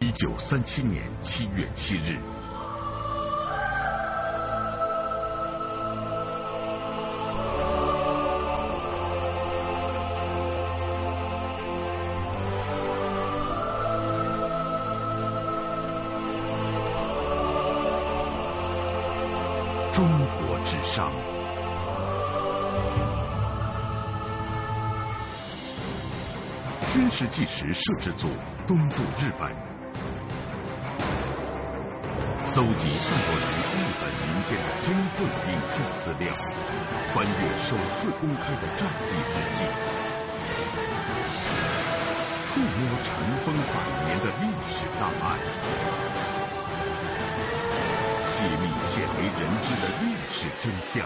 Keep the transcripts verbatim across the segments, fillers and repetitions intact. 一九三七年七月七日，中国之上。 军事纪实摄制组东渡日本，搜集散落于日本民间的军队影像资料，翻阅首次公开的战地日记，触摸尘封百年的历史档案，揭秘鲜为人知的历史真相，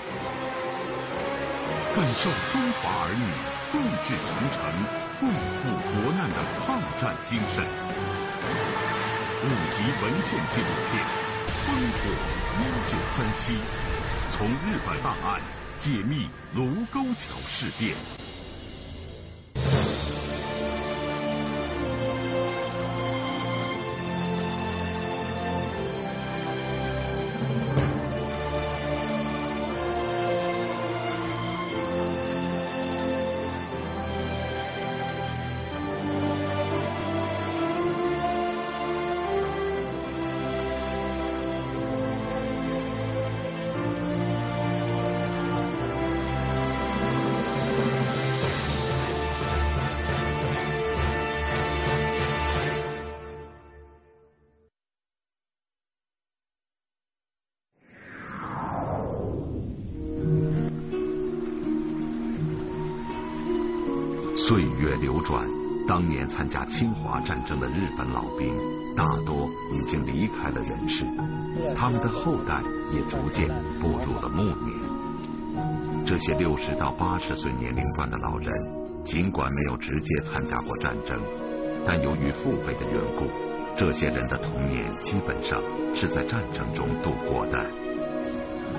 感受中华儿女 众志成城、共赴国难的抗战精神。五集文献纪录片《烽火一九三七》，从日本档案解密卢沟桥事变。岁月流转，当年参加侵华战争的日本老兵，大多已经离开了人世，他们的后代也逐渐步入了暮年。这些六十到八十岁年龄段的老人，尽管没有直接参加过战争，但由于父辈的缘故，这些人的童年基本上是在战争中度过的，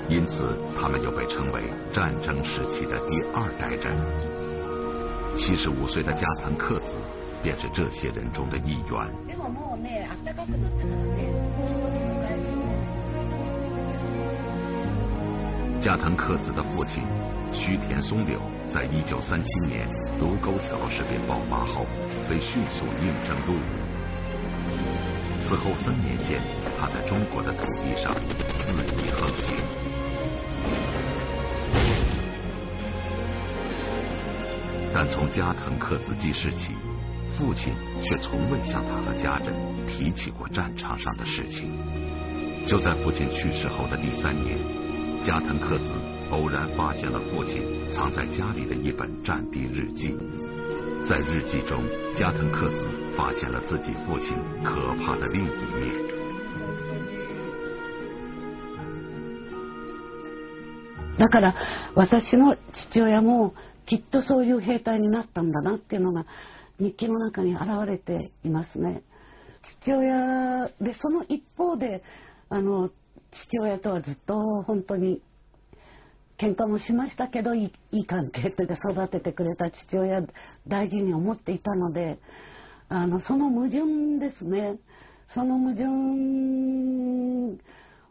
因此他们又被称为战争时期的第二代人。 七十五岁的加藤克子便是这些人中的一员。加藤克子的父亲须田松柳，在一九三七年卢沟桥事变爆发后，被迅速应征入伍。此后三年间，他在中国的土地上肆意横行。 但从加藤克子记事起，父亲却从未向他和家人提起过战场上的事情。就在父亲去世后的第三年，加藤克子偶然发现了父亲藏在家里的一本战地日记。在日记中，加藤克子发现了自己父亲可怕的另一面。 だから私の父親もきっとそういう兵隊になったんだなっていうのが日記の中に現れていますね。父親でその一方であの父親とはずっと本当に喧嘩もしましたけどいい関係で育ててくれた父親大事に思っていたのであのその矛盾ですね。その矛盾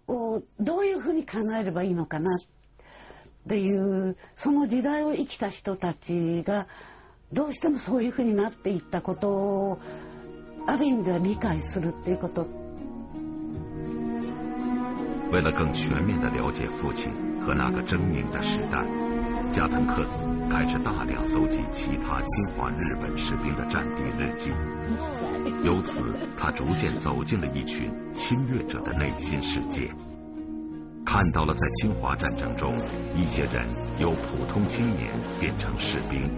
をどういうふうに考えればいいのかな。 っていうその時代を生きた人たちがどうしてもそういうふうになっていったことをある意味では理解するっていうこと。为了更全面地了解父亲和那个狰狞的时代，加藤克子开始大量搜集其他侵华日本士兵的战地日记，由此他逐渐走进了一群侵略者的内心世界。 看到了在侵华战争中，一些人由普通青年变成士兵，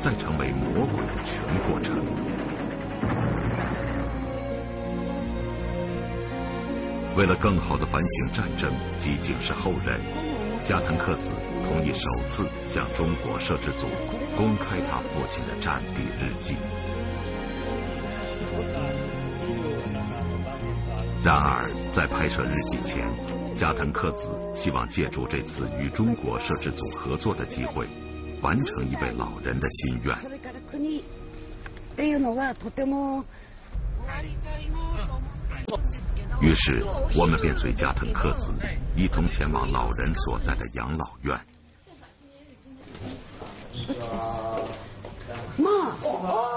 再成为魔鬼的全过程。为了更好地反省战争及警示后人，加藤克子同意首次向中国摄制组公开他父亲的战地日记。然而，在拍摄日记前， 加藤克子希望借助这次与中国摄制组合作的机会，完成一位老人的心愿。于是我们便随加藤克子一同前往老人所在的养老院。まあ。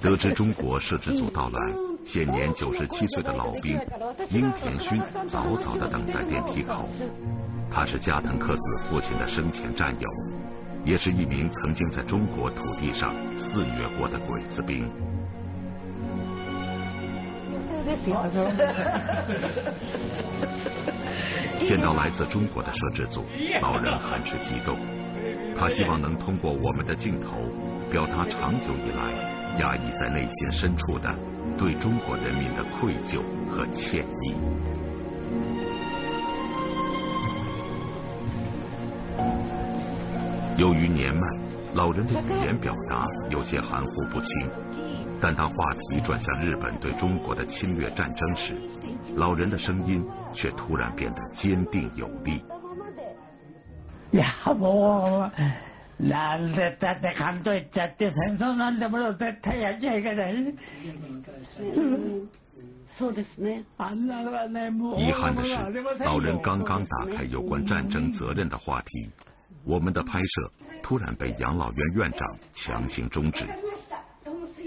得知中国摄制组到来，现年九十七岁的老兵樱田勋早早的等在电梯口。他是加藤克子父亲的生前战友，也是一名曾经在中国土地上肆虐过的鬼子兵。 见到来自中国的摄制组，老人很是激动。他希望能通过我们的镜头，表达长久以来压抑在内心深处的对中国人民的愧疚和歉意。由于年迈，老人的语言表达有些含糊不清。 但当话题转向日本对中国的侵略战争时，老人的声音却突然变得坚定有力。いやもうなんでだって関東行っちゃって戦争なんでも絶対やっちゃいけない。そうですね。あんなのはねもう。遗憾的是，老人刚刚打开有关战争责任的话题，我们的拍摄突然被养老院院长强行终止。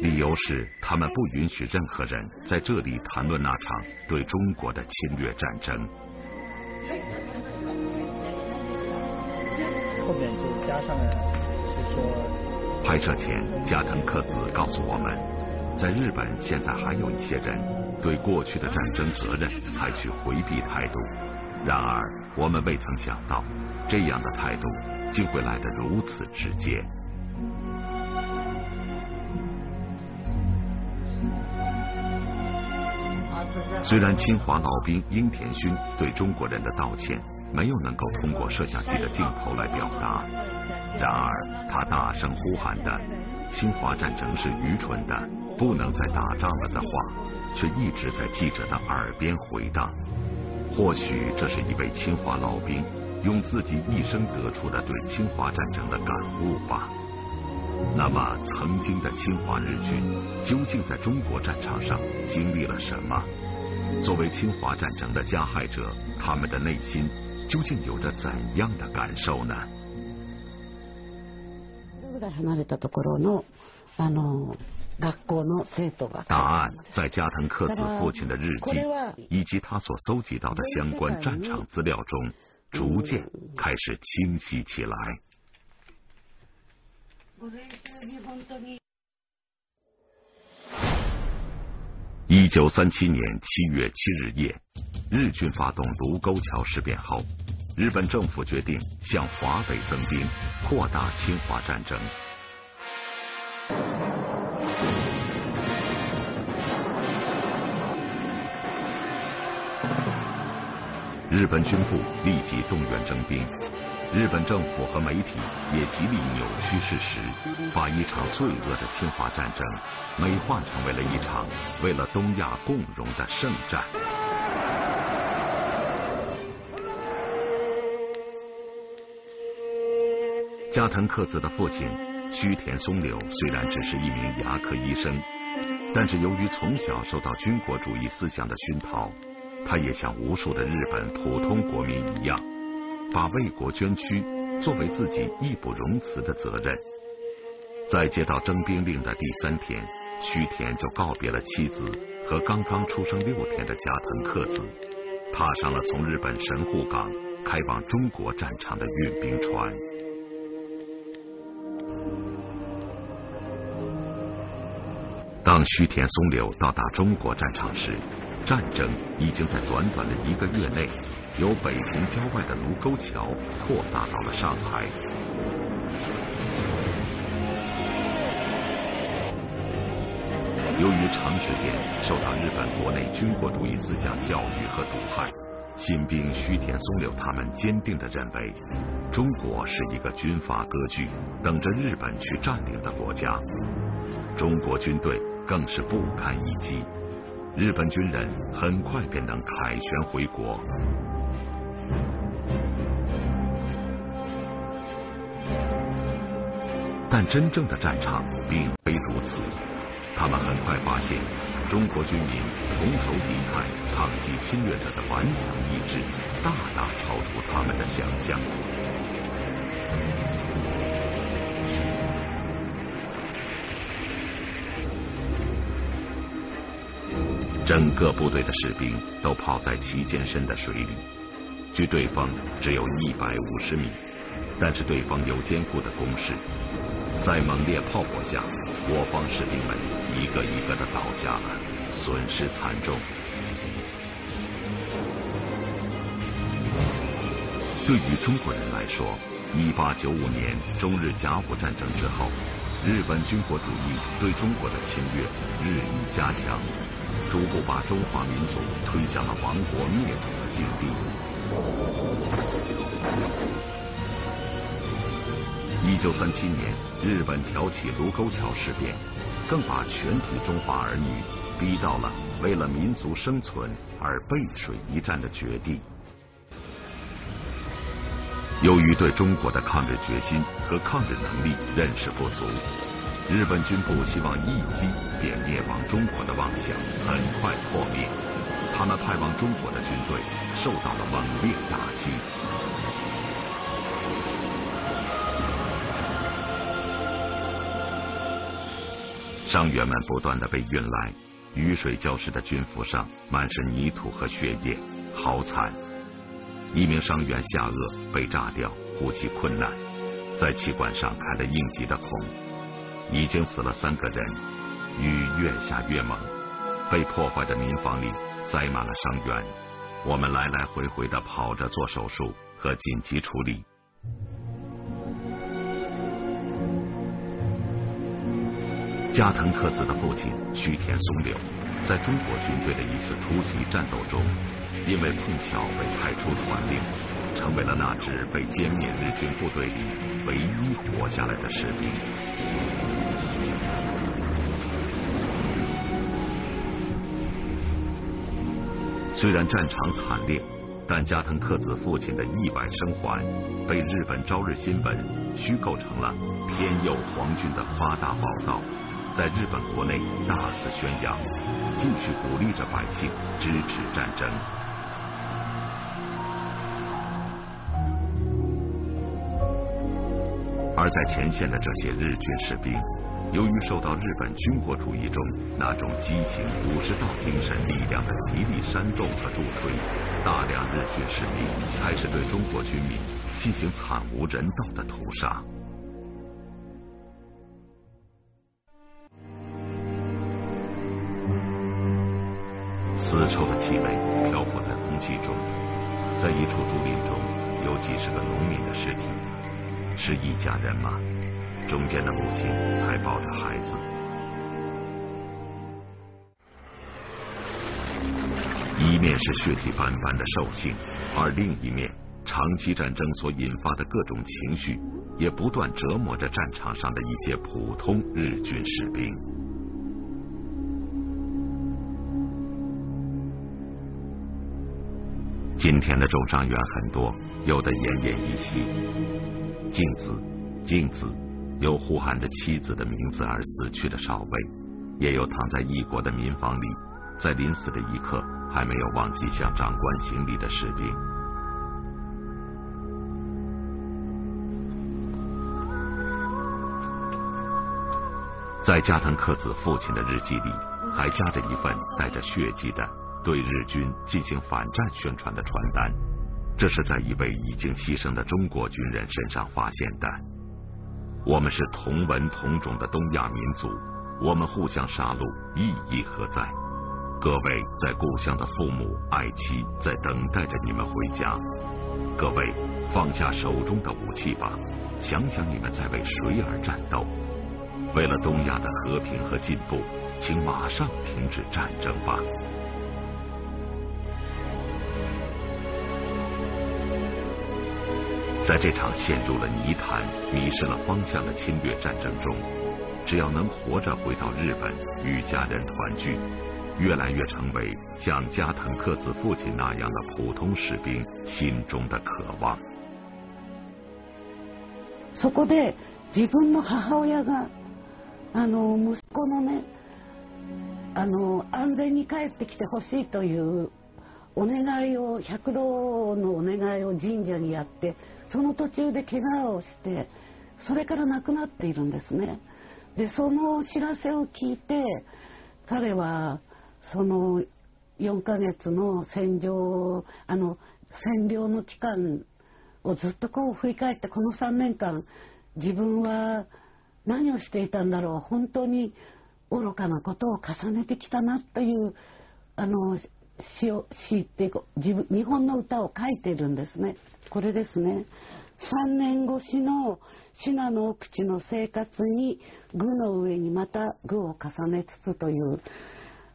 理由是，他们不允许任何人在这里谈论那场对中国的侵略战争。后面就加上了，是说。拍摄前，加藤克子告诉我们，在日本现在还有一些人对过去的战争责任采取回避态度，然而我们未曾想到，这样的态度竟会来得如此直接。 虽然侵华老兵樱田勋对中国人的道歉没有能够通过摄像机的镜头来表达，然而他大声呼喊的“侵华战争是愚蠢的，不能再打仗了”的话，却一直在记者的耳边回荡。或许这是一位侵华老兵用自己一生得出的对侵华战争的感悟吧。 那么，曾经的侵华日军究竟在中国战场上经历了什么？作为侵华战争的加害者，他们的内心究竟有着怎样的感受呢？答案在加藤克子父亲的日记以及他所搜集到的相关战场资料中，逐渐开始清晰起来。 一九三七年七月七日夜，日军发动卢沟桥事变后，日本政府决定向华北增兵，扩大侵华战争。日本军部立即动员征兵。 日本政府和媒体也极力扭曲事实，把一场罪恶的侵华战争美化成为了一场为了东亚共荣的圣战。加藤克子的父亲须田松柳虽然只是一名牙科医生，但是由于从小受到军国主义思想的熏陶，他也像无数的日本普通国民一样。 把为国捐躯作为自己义不容辞的责任。在接到征兵令的第三天，须田就告别了妻子和刚刚出生六天的加藤克子，踏上了从日本神户港开往中国战场的运兵船。当须田松柳到达中国战场时，战争已经在短短的一个月内。 由北平郊外的卢沟桥扩大到了上海。由于长时间受到日本国内军国主义思想教育和毒害，新兵须田松柳他们坚定地认为，中国是一个军阀割据、等着日本去占领的国家。中国军队更是不堪一击，日本军人很快便能凯旋回国。但真正的战场并非如此。他们很快发现，中国军民从头抵抗抗击侵略者的顽强意志，大大超出他们的想象。 整个部队的士兵都泡在齐肩深的水里，距对方只有一百五十米，但是对方有坚固的工事，在猛烈炮火下，我方士兵们一个一个的倒下了，损失惨重。对于中国人来说，一八九五年中日甲午战争之后，日本军国主义对中国的侵略日益加强。 逐步把中华民族推向了亡国灭种的境地。一九三七年，日本挑起卢沟桥事变，更把全体中华儿女逼到了为了民族生存而背水一战的绝地。由于对中国的抗日决心和抗日能力认识不足。 日本军部希望一击便灭亡中国的妄想，很快破灭。他们派往中国的军队受到了猛烈打击。伤员们不断的被运来，雨水浇湿的军服上满是泥土和血液，好惨！一名伤员下颚被炸掉，呼吸困难，在气管上开了应急的孔。 已经死了三个人，雨越下越猛，被破坏的民房里塞满了伤员。我们来来回回的跑着做手术和紧急处理。加藤克子的父亲须田松柳，在中国军队的一次突袭战斗中，因为碰巧被派出传令，成为了那支被歼灭日军部队里唯一活下来的士兵。 虽然战场惨烈，但加藤克子父亲的意外生还被日本《朝日新闻》虚构成了天佑皇军的夸大报道，在日本国内大肆宣扬，继续鼓励着百姓支持战争。而在前线的这些日军士兵，由于受到日本军国主义中那种畸形武士道精神力量的极力煽动和助推，大量日军士兵开始对中国军民进行惨无人道的屠杀。死臭的气味漂浮在空气中，在一处竹林中有几十个农民的尸体，是一家人吗？ 中间的母亲还抱着孩子。一面是血迹斑斑的兽性，而另一面，长期战争所引发的各种情绪，也不断折磨着战场上的一些普通日军士兵。今天的重伤员很多，有的奄奄一息。镜子，镜子。 有呼喊着妻子的名字而死去的少尉，也有躺在异国的民房里，在临死的一刻还没有忘记向长官行礼的士兵。在加藤克子父亲的日记里，还夹着一份带着血迹的对日军进行反战宣传的传单，这是在一位已经牺牲的中国军人身上发现的。 我们是同文同种的东亚民族，我们互相杀戮，意义何在？各位在故乡的父母、爱妻在等待着你们回家。各位放下手中的武器吧，想想你们在为谁而战斗？为了东亚的和平和进步，请马上停止战争吧。 在这场陷入了泥潭、迷失了方向的侵略战争中，只要能活着回到日本与家人团聚，越来越成为像加藤克子父亲那样的普通士兵心中的渴望。そこで自分の母親があの息子のねあの安全に帰ってきてほしいというお願いを百度のお願いを神社にやって、その途中で怪我をして、それから亡くなっているんですね。でその知らせを聞いて彼はそのよんかげつの戦場あの占領の期間をずっとこう振り返って、このさんねんかん自分は何をしていたんだろう、本当に愚かなことを重ねてきたなというあの詩を詩っていう自分日本の歌を書いているんですね。これですね。さんねんごしの信濃奥地の生活に具の上にまた具を重ねつつという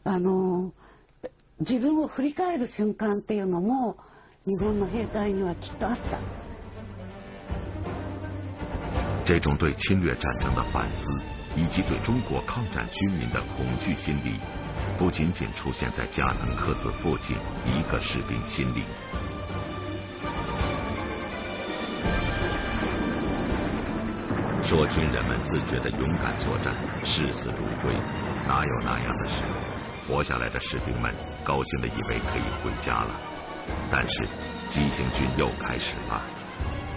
あの自分を振り返る瞬間っていうのも日本の兵隊にはきっとあった。这种对侵略战争的反思，以及对中国抗战军民的恐惧心理，不仅仅出现在加藤克子父亲一个士兵心里。说军人们自觉的勇敢作战，视死如归，哪有那样的事？活下来的士兵们高兴的以为可以回家了。但是急行军又开始了，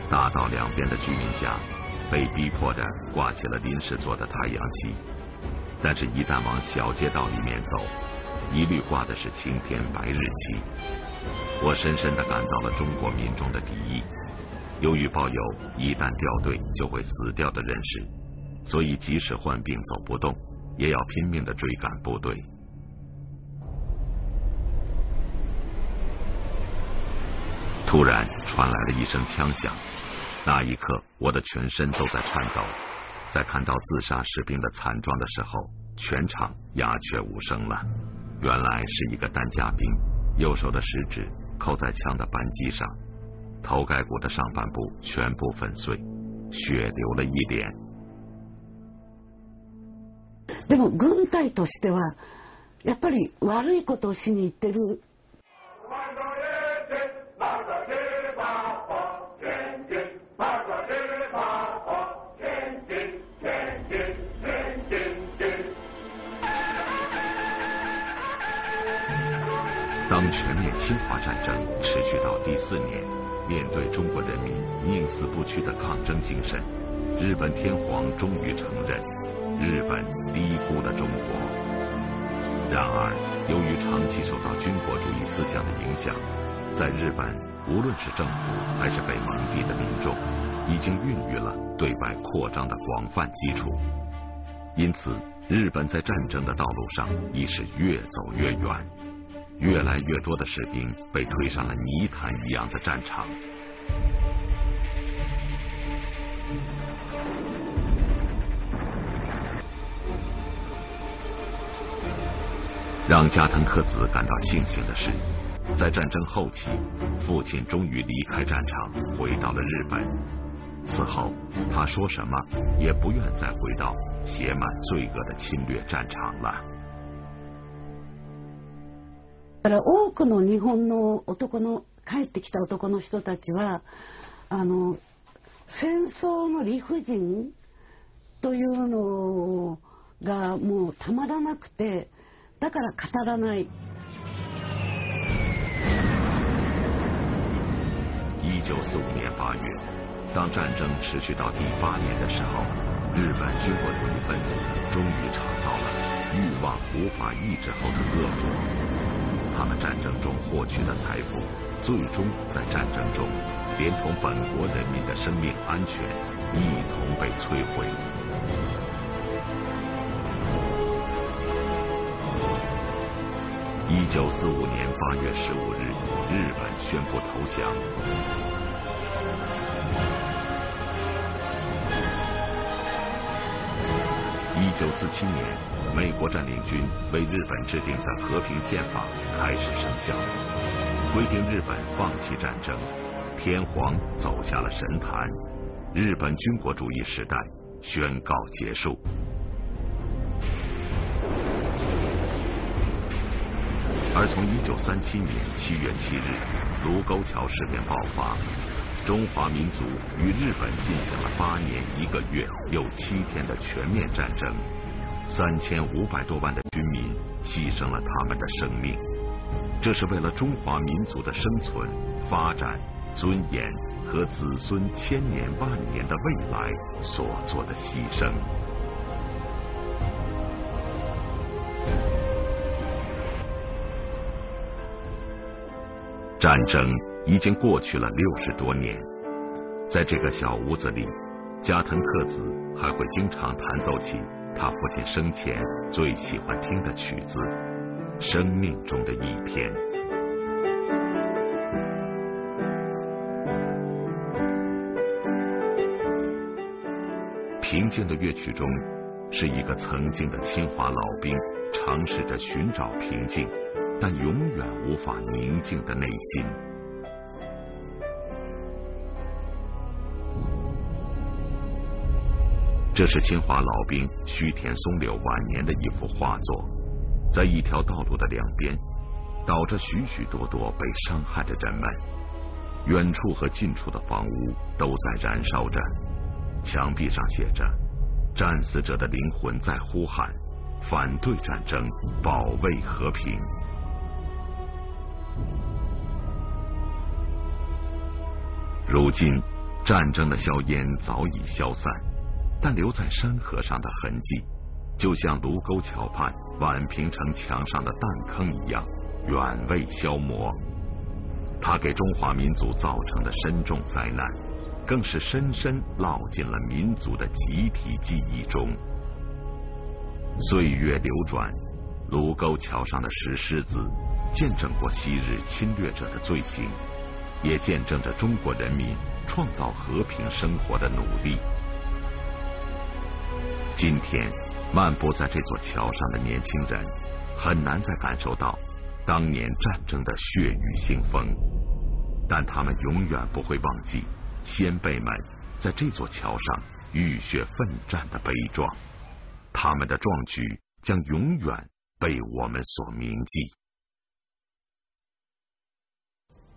大道两边的居民家被逼迫着挂起了临时做的太阳旗，但是一旦往小街道里面走，一律挂的是青天白日旗。我深深地感到了中国民众的敌意，由于抱有一旦掉队就会死掉的认识，所以即使患病走不动，也要拼命地追赶部队。突然传来了一声枪响，那一刻我的全身都在颤抖。在看到自杀士兵的惨状的时候，全场鸦雀无声了。原来是一个担架兵，右手的食指扣在枪的扳机上，头盖骨的上半部全部粉碎，血流了一脸。でも軍隊としてはやっぱり悪いことをしに行ってる。当全面侵华战争持续到第四年，面对中国人民宁死不屈的抗争精神，日本天皇终于承认日本低估了中国。然而，由于长期受到军国主义思想的影响，在日本无论是政府还是被蒙蔽的民众，已经孕育了对外扩张的广泛基础。因此，日本在战争的道路上已是越走越远。越来越多的士兵被推上了泥潭一样的战场。让加藤克子感到庆幸的是，在战争后期，父亲终于离开战场，回到了日本。此后，他说什么也不愿再回到写满罪恶的侵略战场了。だから多くの日本の男の帰ってきた男の人たちはあの戦争の理不尽というのがもうたまらなくて、だから語らない。一九四五年八月，当战争持续到第八年的时候，日本军国主义分子终于尝到了欲望无法抑制后的恶果。他们战争中获取的财富，最终在战争中连同本国人民的生命安全一同被摧毁。一九四五年八月十五日，日本宣布投降。一九四七年。美国占领军为日本制定的和平宪法开始生效，规定日本放弃战争，天皇走下了神坛，日本军国主义时代宣告结束。而从一九三七年七月七日卢沟桥事变爆发，中华民族与日本进行了八年一个月又七天的全面战争，三千五百多万的军民牺牲了他们的生命，这是为了中华民族的生存、发展、尊严和子孙千年万年的未来所做的牺牲。 战争已经过去了六十多年，在这个小屋子里，加藤克子还会经常弹奏起他父亲生前最喜欢听的曲子《生命中的一天》。平静的乐曲中，是一个曾经的侵华老兵尝试着寻找平静。 但永远无法宁静的内心。这是侵华老兵须田松柳晚年的一幅画作，在一条道路的两边，倒着许许多多被伤害的人们。远处和近处的房屋都在燃烧着，墙壁上写着：“战死者的灵魂在呼喊，反对战争，保卫和平。” 如今，战争的硝烟早已消散，但留在山河上的痕迹，就像卢沟桥畔宛平城墙上的弹坑一样，远未消磨。它给中华民族造成的深重灾难，更是深深烙进了民族的集体记忆中。岁月流转，卢沟桥上的石狮子，见证过昔日侵略者的罪行。 也见证着中国人民创造和平生活的努力。今天，漫步在这座桥上的年轻人，很难再感受到当年战争的血雨腥风，但他们永远不会忘记先辈们在这座桥上浴血奋战的悲壮，他们的壮举将永远被我们所铭记。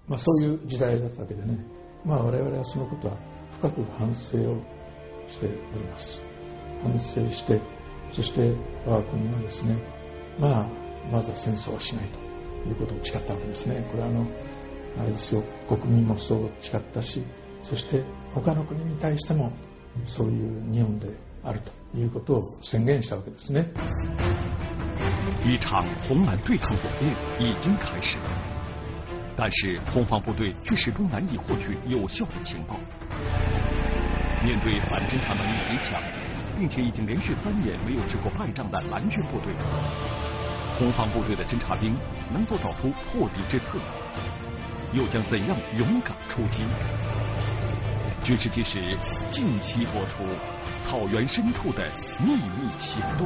まあそういう時代だったわけでね、まあ我々はそのことは深く反省をしております。反省して、そして我が国はですね、まあまずは戦争はしないということを誓ったわけですね。これはあのあれですよ、国民もそう誓ったし、そして他の国に対してもそういう日本であるということを宣言したわけですね。一场红蓝对抗演练已经开始了。 但是红方部队却始终难以获取有效的情报。面对反侦察能力极强，并且已经连续三年没有吃过败仗的蓝军部队，红方部队的侦察兵能否找出破敌之策？又将怎样勇敢出击？军事纪实近期播出《草原深处的秘密行动》。